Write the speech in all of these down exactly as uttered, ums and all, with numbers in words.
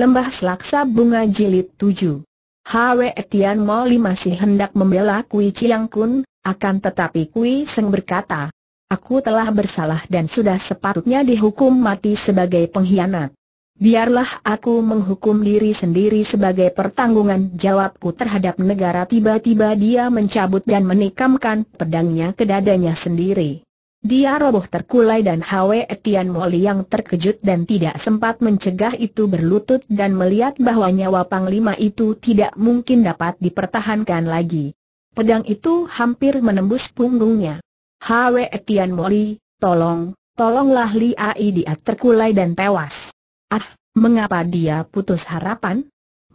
Lembah Selaksa Bunga Jilid tujuh. Hwe Tian Moli masih hendak membela Kui Chiang Kun, akan tetapi Kui Seng berkata, "Aku telah bersalah dan sudah sepatutnya dihukum mati sebagai pengkhianat. Biarlah aku menghukum diri sendiri sebagai pertanggungan jawabku terhadap negara." Tiba-tiba dia mencabut dan menikamkan pedangnya ke dadanya sendiri. Dia roboh terkulai dan Hwe Tian Moli yang terkejut dan tidak sempat mencegah itu berlutut dan melihat bahwa nyawa panglima itu tidak mungkin dapat dipertahankan lagi. Pedang itu hampir menembus punggungnya. "Hwe Tian Moli, tolong, tolonglah!" Liai dia terkulai dan tewas. Ah, mengapa dia putus harapan?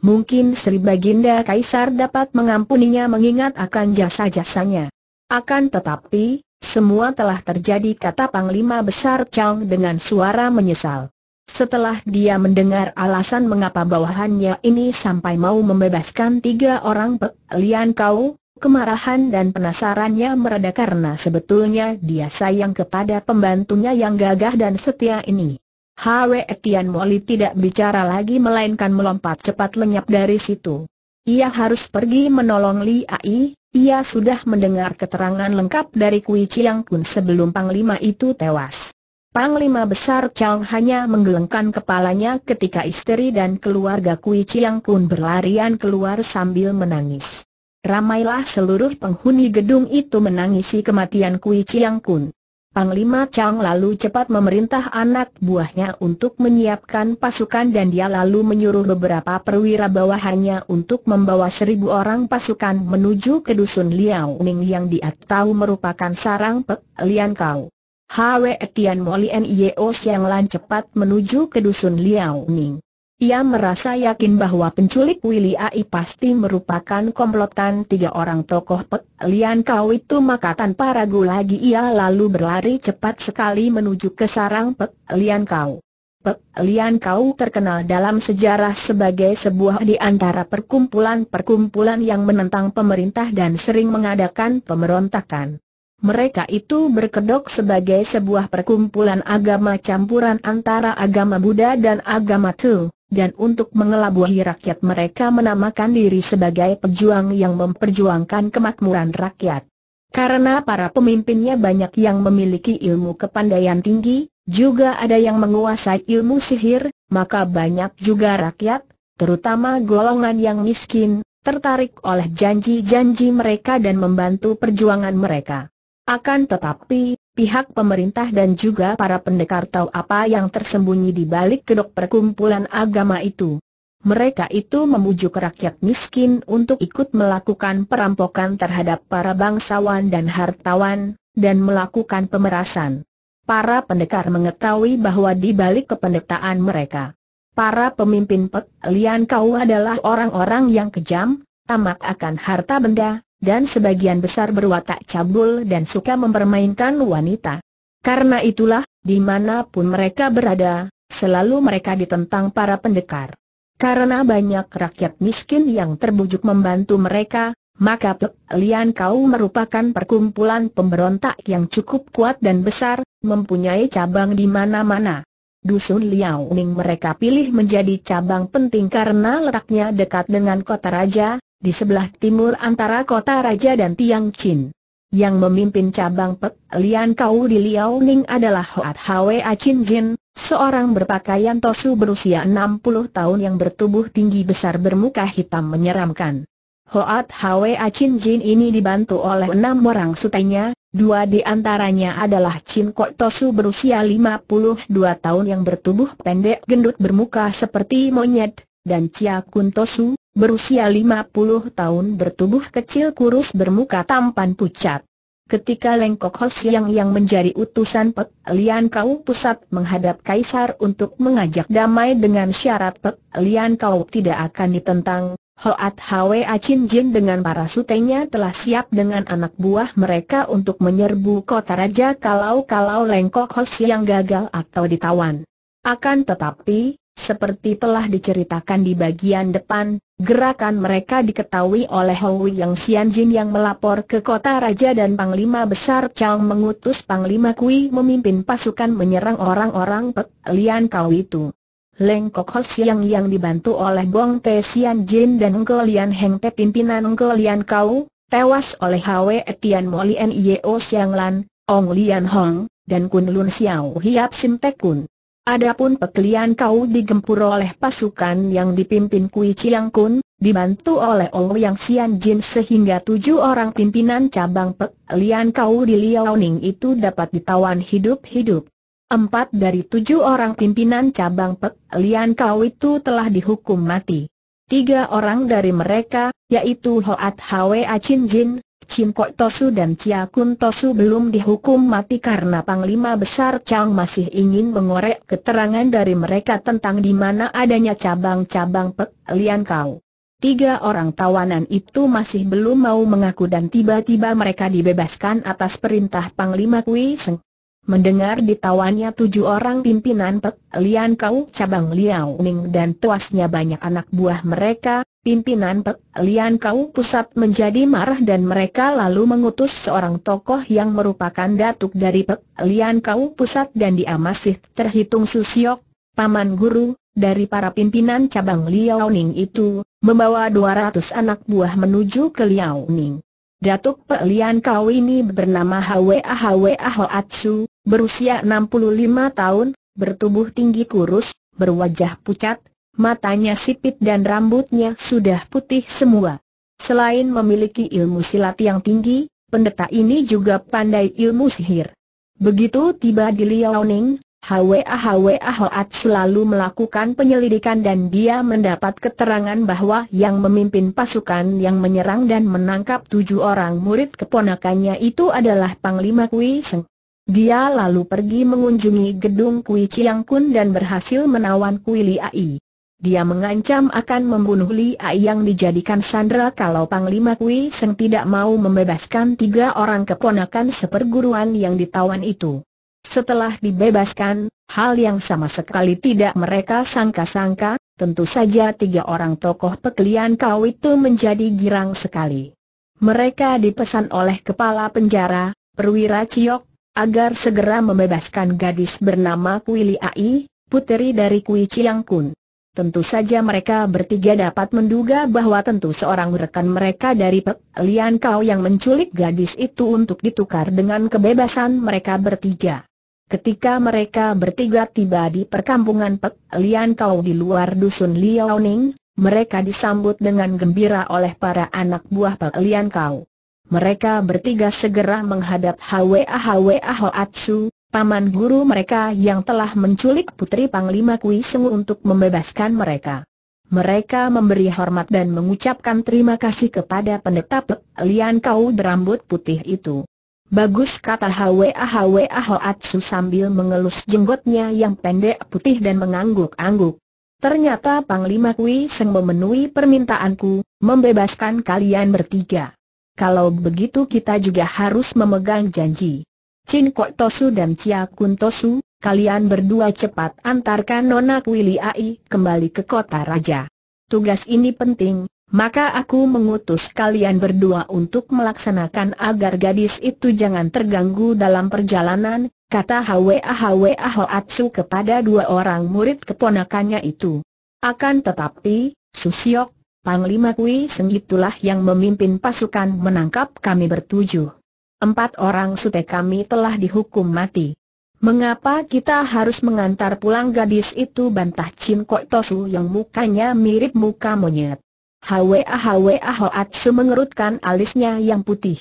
Mungkin Sri Baginda Kaisar dapat mengampuninya mengingat akan jasa-jasanya. Akan tetapi, semua telah terjadi, kata Panglima Besar Chang dengan suara menyesal. Setelah dia mendengar alasan mengapa bawahannya ini sampai mau membebaskan tiga orang pelian kau, kemarahan dan penasarannya mereda karena sebetulnya dia sayang kepada pembantunya yang gagah dan setia ini. Hwe Tian Moli tidak bicara lagi melainkan melompat cepat lenyap dari situ. Ia harus pergi menolong Liai. Ia sudah mendengar keterangan lengkap dari Kui Chiang Kun sebelum panglima itu tewas. Panglima Besar Chang hanya menggelengkan kepalanya ketika istri dan keluarga Kui Chiang Kun berlarian keluar sambil menangis. Ramailah seluruh penghuni gedung itu menangisi kematian Kui Chiang Kun. Panglima Chang lalu cepat memerintah anak buahnya untuk menyiapkan pasukan dan dia lalu menyuruh beberapa perwira bawahannya untuk membawa seribu orang pasukan menuju ke dusun Liao Ning yang dia tahu merupakan sarang pelian kau. Hwe Tian Moli Nio Siang Lan cepat menuju ke dusun Liao Ning. Ia merasa yakin bahwa penculik Wiliai pasti merupakan komplotan tiga orang tokoh pelian kau itu, maka tanpa ragu lagi ia lalu berlari cepat sekali menuju ke sarang pelian kau. Pelian kau terkenal dalam sejarah sebagai sebuah di antara perkumpulan-perkumpulan yang menentang pemerintah dan sering mengadakan pemberontakan. Mereka itu berkedok sebagai sebuah perkumpulan agama campuran antara agama Buddha dan agama Tao, dan untuk mengelabui rakyat mereka menamakan diri sebagai pejuang yang memperjuangkan kemakmuran rakyat. Karena para pemimpinnya banyak yang memiliki ilmu kepandaian tinggi, juga ada yang menguasai ilmu sihir, maka banyak juga rakyat, terutama golongan yang miskin, tertarik oleh janji-janji mereka dan membantu perjuangan mereka. Akan tetapi, pihak pemerintah dan juga para pendekar tahu apa yang tersembunyi di balik kedok perkumpulan agama itu. Mereka itu memujuk rakyat miskin untuk ikut melakukan perampokan terhadap para bangsawan dan hartawan, dan melakukan pemerasan. Para pendekar mengetahui bahwa di balik kependetaan mereka, para pemimpin pelian kau adalah orang-orang yang kejam, tamak akan harta benda, dan sebagian besar berwatak cabul dan suka mempermainkan wanita. Karena itulah, dimanapun mereka berada, selalu mereka ditentang para pendekar. Karena banyak rakyat miskin yang terbujuk membantu mereka, maka pelian kau merupakan perkumpulan pemberontak yang cukup kuat dan besar, mempunyai cabang di mana-mana. Dusun Liao Ning mereka pilih menjadi cabang penting karena letaknya dekat dengan kota raja, di sebelah timur antara kota raja dan Tianjin. Yang memimpin cabang pelian kau di Liao Ning adalah Hoat Hwa Chin Jin, seorang berpakaian tosu berusia enam puluh tahun yang bertubuh tinggi besar bermuka hitam menyeramkan. Hoat Hwa Chin Jin ini dibantu oleh enam orang sutenya, dua di antaranya adalah Chin Kok Tosu berusia lima puluh dua tahun yang bertubuh pendek gendut bermuka seperti monyet, dan Chia Kun Tosu berusia lima puluh tahun bertubuh kecil kurus bermuka tampan pucat. Ketika Leng Kok Ho Siang yang menjadi utusan pelian kau pusat menghadap Kaisar untuk mengajak damai dengan syarat pelian kau tidak akan ditentang, Hoat Hwa Chin Jin dengan para sutenya telah siap dengan anak buah mereka untuk menyerbu kota raja kalau-kalau Leng Kok Ho Siang gagal atau ditawan. Akan tetapi, seperti telah diceritakan di bagian depan, gerakan mereka diketahui oleh Hwi Yang Xianjin yang melapor ke kota raja dan Panglima Besar Chang mengutus Panglima Kui memimpin pasukan menyerang orang-orang pelian kau itu. Leng Kok Ho Siang yang dibantu oleh Bong Te Sian Jin dan Engko Lian Heng Te pimpinan Engko Lian Kau, tewas oleh Hwe Tian Mo Lien Yeo Siang Lan, Ong Lian Hong, dan Kun Lun Xiao Hiap Sim Tek Kun. Adapun Pek Lian Kau digempur oleh pasukan yang dipimpin Kui Chiang Kun, dibantu oleh Ouyang Sian Jin sehingga tujuh orang pimpinan cabang Pek Lian Kau di Liaoning itu dapat ditawan hidup-hidup. Empat dari tujuh orang pimpinan cabang Pek Lian Kau itu telah dihukum mati. Tiga orang dari mereka, yaitu Hoat Hwa Chin Jin, Chin Kok Tosu dan Chia Kun Tosu belum dihukum mati karena Panglima Besar Chang masih ingin mengorek keterangan dari mereka tentang di mana adanya cabang-cabang Pek Lian Kau. Tiga orang tawanan itu masih belum mau mengaku dan tiba-tiba mereka dibebaskan atas perintah Panglima Kui Seng. Mendengar ditawannya tujuh orang pimpinan Pek Lian Kau cabang Liaoning dan tuasnya banyak anak buah mereka, pimpinan Pek Lian Kau pusat menjadi marah dan mereka lalu mengutus seorang tokoh yang merupakan datuk dari Pek Lian Kau pusat dan dia masih terhitung Susiok, paman guru, dari para pimpinan cabang Liaoning itu, membawa dua ratus anak buah menuju ke Liaoning. Datuk Pek Lian Kau ini bernama Hwa Hwa Hoatsu, berusia enam puluh lima tahun, bertubuh tinggi kurus, berwajah pucat, matanya sipit dan rambutnya sudah putih semua. Selain memiliki ilmu silat yang tinggi, pendeta ini juga pandai ilmu sihir. Begitu tiba di Liaoning, Hwa Hwa Hoatsu lalu melakukan penyelidikan dan dia mendapat keterangan bahwa yang memimpin pasukan yang menyerang dan menangkap tujuh orang murid keponakannya itu adalah Panglima Kui Seng. Dia lalu pergi mengunjungi gedung Kui Chiang Kun dan berhasil menawan Kui Liai. Dia mengancam akan membunuh Liai yang dijadikan sandera kalau Panglima Kui Seng tidak mau membebaskan tiga orang keponakan seperguruan yang ditawan itu. Setelah dibebaskan, hal yang sama sekali tidak mereka sangka-sangka, tentu saja tiga orang tokoh Pek Lian Kau itu menjadi girang sekali. Mereka dipesan oleh kepala penjara, perwira Ciok, agar segera membebaskan gadis bernama Kui Liai, puteri dari Kui Chiang Kun. Tentu saja mereka bertiga dapat menduga bahwa tentu seorang rekan mereka dari Pek Lian Kau yang menculik gadis itu untuk ditukar dengan kebebasan mereka bertiga. Ketika mereka bertiga tiba di perkampungan Pek Lian Kau di luar dusun Liaoning, mereka disambut dengan gembira oleh para anak buah Pek Lian Kau. Mereka bertiga segera menghadap Hwa Hwa Hoatsu, paman guru mereka yang telah menculik putri Panglima Kui Seng untuk membebaskan mereka. Mereka memberi hormat dan mengucapkan terima kasih kepada pendeta Pek Lian Kau berambut putih itu. "Bagus," kata Hwa Hwa Hoatsu sambil mengelus jenggotnya yang pendek putih dan mengangguk-angguk. "Ternyata Panglima Kui Seng memenuhi permintaanku, membebaskan kalian bertiga. Kalau begitu kita juga harus memegang janji. Chin Kok Tosu dan Chia Kun Tosu, kalian berdua cepat antarkan Nona Kui Liai kembali ke kota raja. Tugas ini penting, maka aku mengutus kalian berdua untuk melaksanakan agar gadis itu jangan terganggu dalam perjalanan," kata Hwa Hwa Hoatsu kepada dua orang murid keponakannya itu. Akan tetapi, Susiok, Panglima Kui Seng itulah yang memimpin pasukan menangkap kami bertujuh. Empat orang sute kami telah dihukum mati. Mengapa kita harus mengantar pulang gadis itu, bantah Chin Kok Tosu yang mukanya mirip muka monyet. Hwa Hwa Hoatsu mengerutkan alisnya yang putih.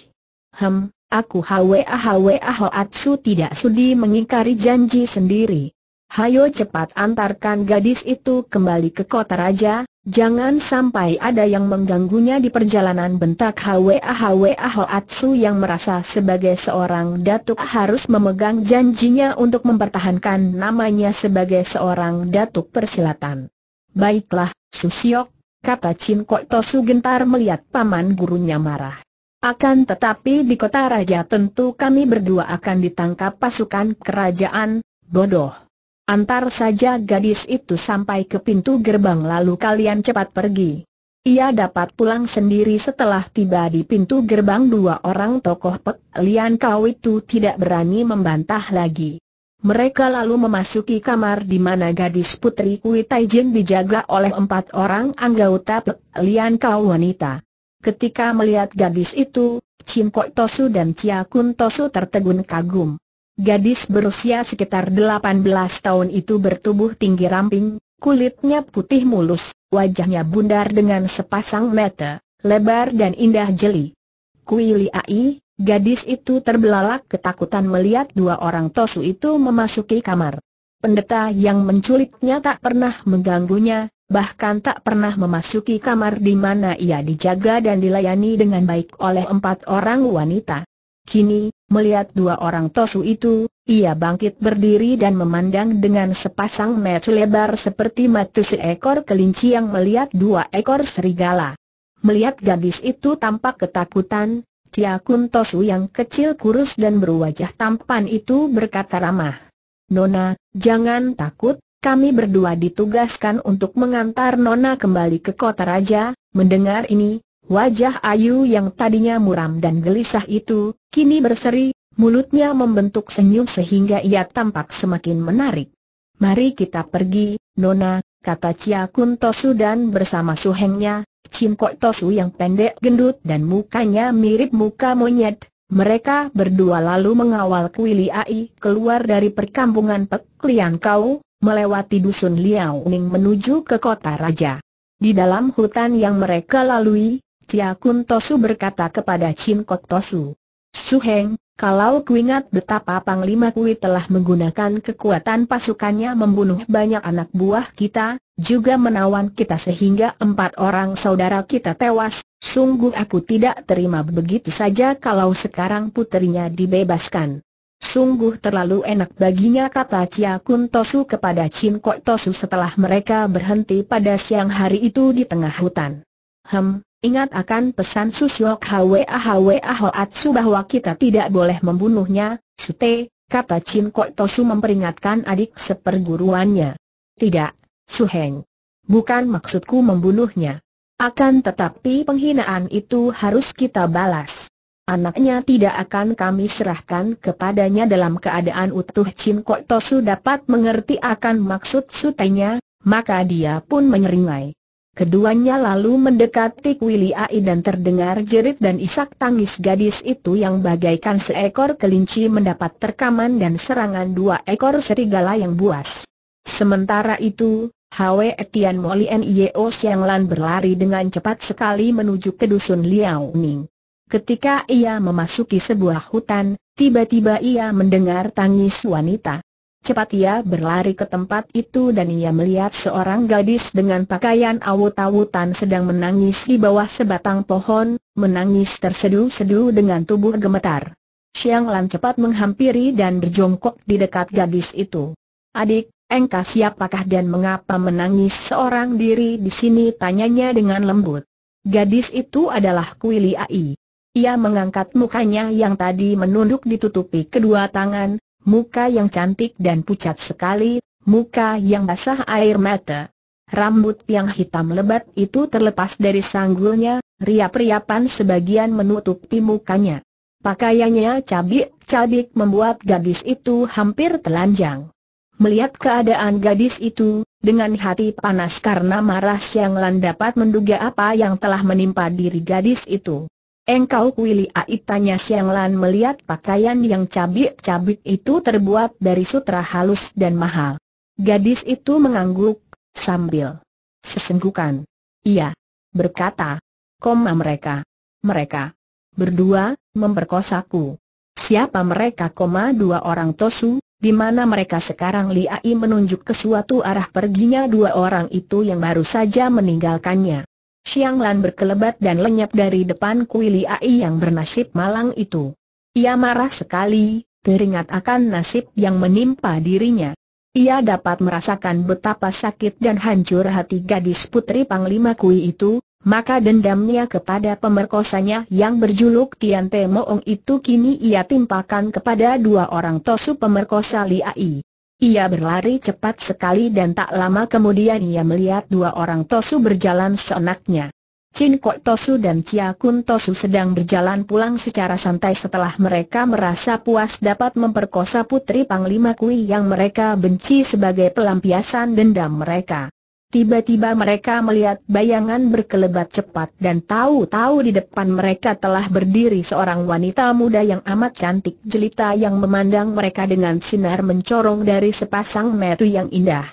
Hem, aku Hwa Hwa Hoatsu tidak sudi mengingkari janji sendiri. Hayo cepat antarkan gadis itu kembali ke kota raja. Jangan sampai ada yang mengganggunya di perjalanan, bentak Hwa Hwa Hoatsu yang merasa sebagai seorang datuk harus memegang janjinya untuk mempertahankan namanya sebagai seorang datuk persilatan. "Baiklah, Susiok," kata Chin Kok Tosu gentar melihat paman gurunya marah. "Akan tetapi di kota raja tentu kami berdua akan ditangkap pasukan kerajaan, bodoh. Antar saja gadis itu sampai ke pintu gerbang lalu kalian cepat pergi. Ia dapat pulang sendiri." Setelah tiba di pintu gerbang, dua orang tokoh Pek Lian Kau itu tidak berani membantah lagi. Mereka lalu memasuki kamar di mana gadis putri Kui Tai Jin dijaga oleh empat orang anggota Lian Kau wanita. Ketika melihat gadis itu, Chin Kok Tosu dan Chia Kun Tosu tertegun kagum. Gadis berusia sekitar delapan belas tahun itu bertubuh tinggi ramping, kulitnya putih mulus, wajahnya bundar dengan sepasang mata lebar dan indah jeli. Kui Liai, gadis itu terbelalak ketakutan melihat dua orang Tosu itu memasuki kamar. Pendeta yang menculiknya tak pernah mengganggunya, bahkan tak pernah memasuki kamar di mana ia dijaga dan dilayani dengan baik oleh empat orang wanita. Kini, melihat dua orang Tosu itu, ia bangkit berdiri dan memandang dengan sepasang mata lebar seperti mata seekor kelinci yang melihat dua ekor serigala. Melihat gadis itu tampak ketakutan, Chia Kun Tosu yang kecil kurus dan berwajah tampan itu berkata ramah, "Nona, jangan takut, kami berdua ditugaskan untuk mengantar Nona kembali ke kota raja." Mendengar ini, wajah Ayu yang tadinya muram dan gelisah itu, kini berseri, mulutnya membentuk senyum sehingga ia tampak semakin menarik. "Mari kita pergi, Nona," kata Chia Kun Tosu dan bersama suhengnya, Chin Kok Tosu yang pendek gendut dan mukanya mirip muka monyet. Mereka berdua lalu mengawal Kui Liai keluar dari perkampungan Pek Lian Kau, melewati dusun Liao Ning menuju ke kota raja. Di dalam hutan yang mereka lalui, Chia Kun Tosu berkata kepada Chin Kok Tosu, "Suheng, kalau ku ingat betapa Panglima Kui telah menggunakan kekuatan pasukannya membunuh banyak anak buah kita, juga menawan kita sehingga empat orang saudara kita tewas, sungguh aku tidak terima begitu saja kalau sekarang putrinya dibebaskan." "Sungguh terlalu enak baginya," kata Chia Kun Tosu kepada Chin Kok Tosu setelah mereka berhenti pada siang hari itu di tengah hutan. "Hem. Ingat akan pesan Susyok Hwa Hwa Hoatsu bahwa kita tidak boleh membunuhnya, Sute," kata Chin Kok Tosu memperingatkan adik seperguruannya. "Tidak, Suheng. Bukan maksudku membunuhnya. Akan tetapi penghinaan itu harus kita balas. Anaknya tidak akan kami serahkan kepadanya dalam keadaan utuh." Chin Kok Tosu dapat mengerti akan maksud Sutenya, maka dia pun menyeringai. Keduanya lalu mendekati Kui Liai dan terdengar jerit dan isak tangis gadis itu yang bagaikan seekor kelinci mendapat terkaman dan serangan dua ekor serigala yang buas. Sementara itu, Hwe Tian Mo Lien Yeo Siang Lan berlari dengan cepat sekali menuju ke dusun Liao Ning. Ketika ia memasuki sebuah hutan, tiba-tiba ia mendengar tangis wanita. Cepat ia berlari ke tempat itu dan ia melihat seorang gadis dengan pakaian awut-awutan sedang menangis di bawah sebatang pohon, menangis tersedu-sedu dengan tubuh gemetar. Siang Lan cepat menghampiri dan berjongkok di dekat gadis itu. "Adik, engkau siapakah dan mengapa menangis seorang diri di sini?" tanyanya dengan lembut. Gadis itu adalah Kui Liai. Ia mengangkat mukanya yang tadi menunduk ditutupi kedua tangan. Muka yang cantik dan pucat sekali, muka yang basah air mata. Rambut yang hitam lebat itu terlepas dari sanggulnya, riap-riapan sebagian menutupi mukanya. Pakaiannya cabik-cabik membuat gadis itu hampir telanjang. Melihat keadaan gadis itu, dengan hati panas karena marah Siang Lan dapat menduga apa yang telah menimpa diri gadis itu. "Engkau Kui Liai?" tanya Siang Lan melihat pakaian yang cabik-cabik itu terbuat dari sutra halus dan mahal. Gadis itu mengangguk, sambil sesenggukan. "Iya," berkata, "koma mereka. Mereka berdua memperkosaku." "Siapa mereka?" "Koma dua orang Tosu, di mana mereka sekarang?" Liai menunjuk ke suatu arah perginya dua orang itu yang baru saja meninggalkannya. Siang Lan berkelebat dan lenyap dari depan Kui Liai yang bernasib malang itu. Ia marah sekali, teringat akan nasib yang menimpa dirinya. Ia dapat merasakan betapa sakit dan hancur hati gadis putri Panglima Kui itu, maka dendamnya kepada pemerkosanya yang berjuluk Tian Te Moong itu kini ia timpakan kepada dua orang Tosu pemerkosa Liai. Ia berlari cepat sekali dan tak lama kemudian ia melihat dua orang Tosu berjalan seenaknya. Chin Kok Tosu dan Chia Kun Tosu sedang berjalan pulang secara santai setelah mereka merasa puas dapat memperkosa putri Panglima Kui yang mereka benci sebagai pelampiasan dendam mereka. Tiba-tiba mereka melihat bayangan berkelebat cepat dan tahu-tahu di depan mereka telah berdiri seorang wanita muda yang amat cantik jelita yang memandang mereka dengan sinar mencorong dari sepasang mata yang indah.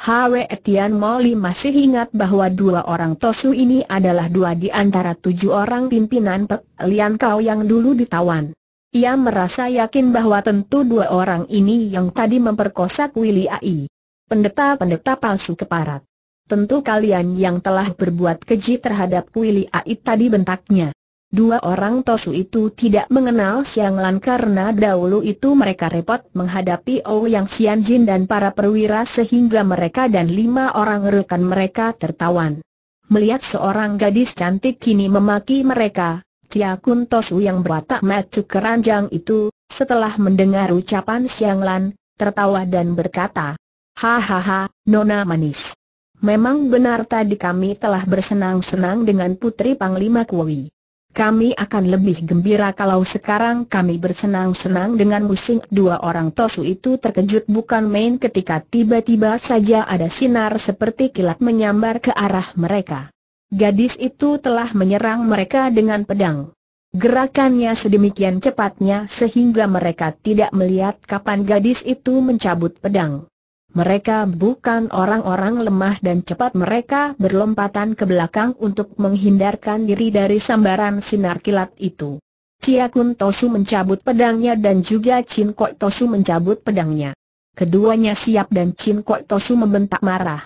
Hwe Tian Moli masih ingat bahwa dua orang Tosu ini adalah dua di antara tujuh orang pimpinan Pek Lian Kau yang dulu ditawan. Ia merasa yakin bahwa tentu dua orang ini yang tadi memperkosa Kui Liai. Pendeta-pendeta palsu keparat. Tentu kalian yang telah berbuat keji terhadap Kui Liai tadi, bentaknya. Dua orang Tosu itu tidak mengenal Siang Lan karena dahulu itu mereka repot menghadapi Ouyang Sian Jin dan para perwira sehingga mereka dan lima orang rekan mereka tertawan. Melihat seorang gadis cantik kini memaki mereka, Chia Kun Tosu yang berwatak macu keranjang itu, setelah mendengar ucapan Siang Lan, tertawa dan berkata, "Hahaha, nona manis. Memang benar tadi kami telah bersenang-senang dengan putri Panglima Kui. Kami akan lebih gembira kalau sekarang kami bersenang-senang dengan musing." Dua orang Tosu itu terkejut bukan main ketika tiba-tiba saja ada sinar seperti kilat menyambar ke arah mereka. Gadis itu telah menyerang mereka dengan pedang. Gerakannya sedemikian cepatnya sehingga mereka tidak melihat kapan gadis itu mencabut pedang. Mereka bukan orang-orang lemah dan cepat mereka berlompatan ke belakang untuk menghindarkan diri dari sambaran sinar kilat itu. Chia Kun Tosu mencabut pedangnya dan juga Chin Kok Tosu mencabut pedangnya. Keduanya siap dan Chin Kok Tosu membentak marah.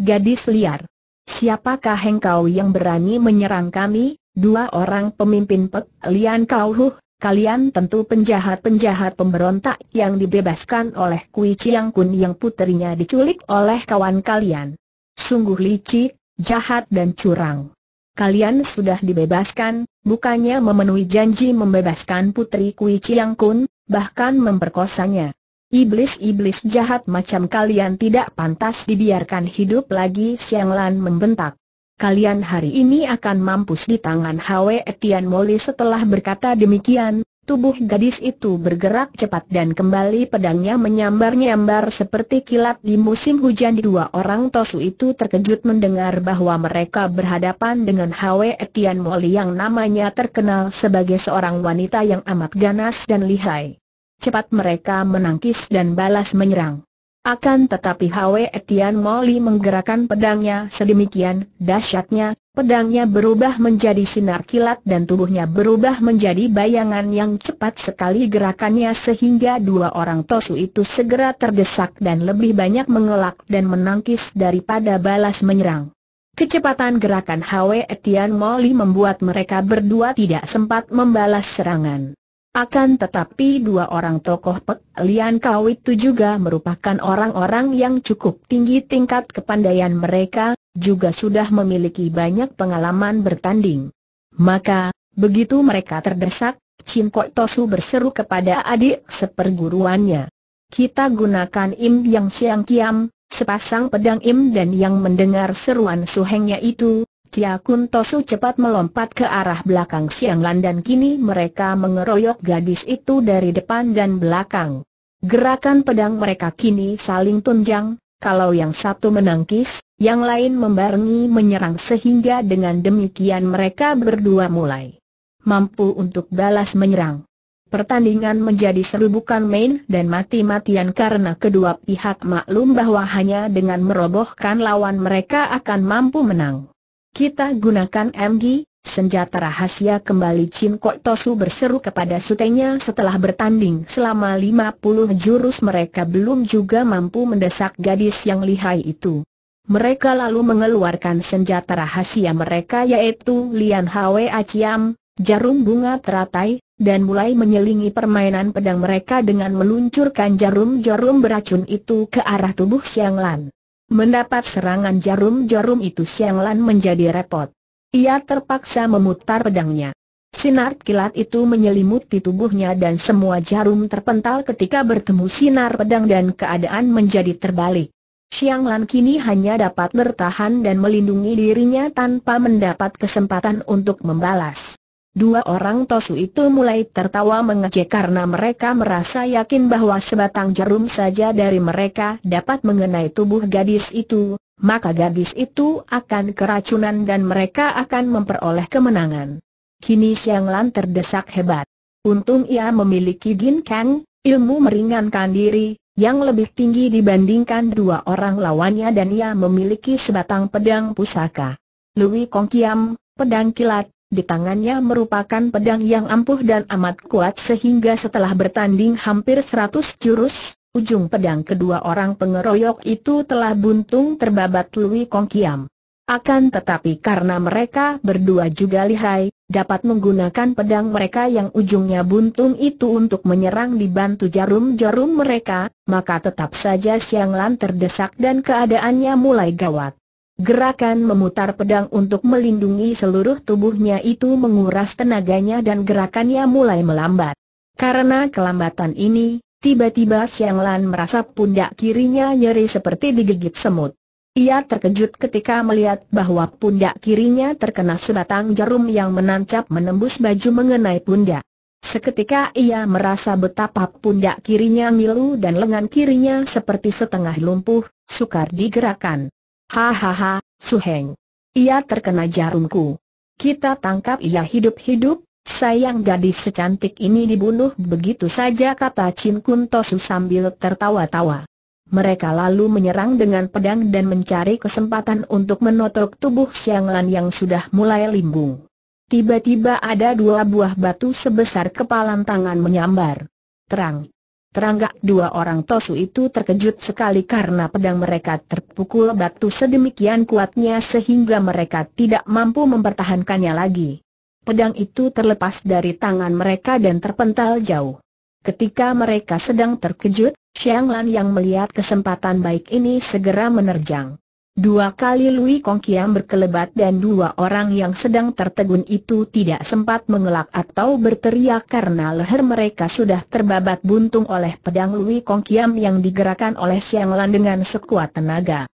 "Gadis liar, siapakah engkau yang berani menyerang kami, dua orang pemimpin Pek Lian Kau? Huh, kalian tentu penjahat-penjahat pemberontak yang dibebaskan oleh Kui Chiang Kun yang putrinya diculik oleh kawan kalian. Sungguh licik, jahat dan curang. Kalian sudah dibebaskan, bukannya memenuhi janji membebaskan putri Kui Chiang Kun, bahkan memperkosanya. Iblis-iblis jahat macam kalian tidak pantas dibiarkan hidup lagi." Siang Lan membentak, "Kalian hari ini akan mampus di tangan Hwe Tian Moli." Setelah berkata demikian, tubuh gadis itu bergerak cepat dan kembali pedangnya menyambar-nyambar seperti kilat di musim hujan. Dua orang Tosu itu terkejut mendengar bahwa mereka berhadapan dengan Hwe Tian Moli yang namanya terkenal sebagai seorang wanita yang amat ganas dan lihai. Cepat mereka menangkis dan balas menyerang. Akan tetapi Hwe Tian Moli menggerakkan pedangnya sedemikian dahsyatnya, pedangnya berubah menjadi sinar kilat dan tubuhnya berubah menjadi bayangan yang cepat sekali gerakannya sehingga dua orang Tosu itu segera terdesak dan lebih banyak mengelak dan menangkis daripada balas menyerang. Kecepatan gerakan Hwe Tian Moli membuat mereka berdua tidak sempat membalas serangan. Akan tetapi dua orang tokoh Pek Lian Kau itu juga merupakan orang-orang yang cukup tinggi tingkat kepandaian mereka, juga sudah memiliki banyak pengalaman bertanding. Maka, begitu mereka terdesak, Chin Kok Tosu berseru kepada adik seperguruannya, "Kita gunakan Im Yang Siang Kiam, sepasang pedang Im." Dan yang mendengar seruan suhengnya itu, Chia Kun Tosu cepat melompat ke arah belakang Siang Lan dan kini mereka mengeroyok gadis itu dari depan dan belakang. Gerakan pedang mereka kini saling tunjang, kalau yang satu menangkis, yang lain membarengi menyerang sehingga dengan demikian mereka berdua mulai mampu untuk balas menyerang. Pertandingan menjadi seru bukan main dan mati-matian karena kedua pihak maklum bahwa hanya dengan merobohkan lawan mereka akan mampu menang. "Kita gunakan M G, senjata rahasia kembali," Chin Kok Tosu berseru kepada sutenya. Setelah bertanding selama lima puluh jurus mereka belum juga mampu mendesak gadis yang lihai itu. Mereka lalu mengeluarkan senjata rahasia mereka yaitu Lian Hwa Ciam, jarum bunga teratai, dan mulai menyelingi permainan pedang mereka dengan meluncurkan jarum-jarum beracun itu ke arah tubuh Siang Lan. Mendapat serangan jarum-jarum itu Siang Lan menjadi repot. Ia terpaksa memutar pedangnya. Sinar kilat itu menyelimuti tubuhnya dan semua jarum terpental ketika bertemu sinar pedang dan keadaan menjadi terbalik. Xiang Lan kini hanya dapat bertahan dan melindungi dirinya tanpa mendapat kesempatan untuk membalas. Dua orang tosu itu mulai tertawa mengejek karena mereka merasa yakin bahwa sebatang jarum saja dari mereka dapat mengenai tubuh gadis itu, maka gadis itu akan keracunan dan mereka akan memperoleh kemenangan. Kini Xiang Lan terdesak hebat. Untung ia memiliki Gin Kang, ilmu meringankan diri, yang lebih tinggi dibandingkan dua orang lawannya dan ia memiliki sebatang pedang pusaka. Lui Kong Kiam, pedang kilat, di tangannya merupakan pedang yang ampuh dan amat kuat sehingga setelah bertanding hampir seratus jurus, ujung pedang kedua orang pengeroyok itu telah buntung terbabat Lui Kong Kiam. Akan tetapi karena mereka berdua juga lihai, dapat menggunakan pedang mereka yang ujungnya buntung itu untuk menyerang dibantu jarum-jarum mereka, maka tetap saja Xiang Lan terdesak dan keadaannya mulai gawat. Gerakan memutar pedang untuk melindungi seluruh tubuhnya itu menguras tenaganya dan gerakannya mulai melambat. Karena kelambatan ini, tiba-tiba Xiang Lan merasa pundak kirinya nyeri seperti digigit semut. Ia terkejut ketika melihat bahwa pundak kirinya terkena sebatang jarum yang menancap menembus baju mengenai pundak. Seketika ia merasa betapa pundak kirinya ngilu dan lengan kirinya seperti setengah lumpuh, sukar digerakkan. Hahaha, Suheng. Ia terkena jarumku. Kita tangkap ia hidup-hidup, sayang gadis secantik ini dibunuh begitu saja, kata Chin Kun Tosu sambil tertawa-tawa. Mereka lalu menyerang dengan pedang dan mencari kesempatan untuk menotok tubuh Xiang Lan yang sudah mulai limbung. Tiba-tiba ada dua buah batu sebesar kepalan tangan menyambar. Terang. Teranggak dua orang tosu itu terkejut sekali karena pedang mereka terpukul batu sedemikian kuatnya sehingga mereka tidak mampu mempertahankannya lagi. Pedang itu terlepas dari tangan mereka dan terpental jauh. Ketika mereka sedang terkejut, Xiang Lan yang melihat kesempatan baik ini segera menerjang. Dua kali Lui Kong Kiam berkelebat dan dua orang yang sedang tertegun itu tidak sempat mengelak atau berteriak karena leher mereka sudah terbabat buntung oleh pedang Lui Kong Kiam yang digerakkan oleh Xiang Lan dengan sekuat tenaga.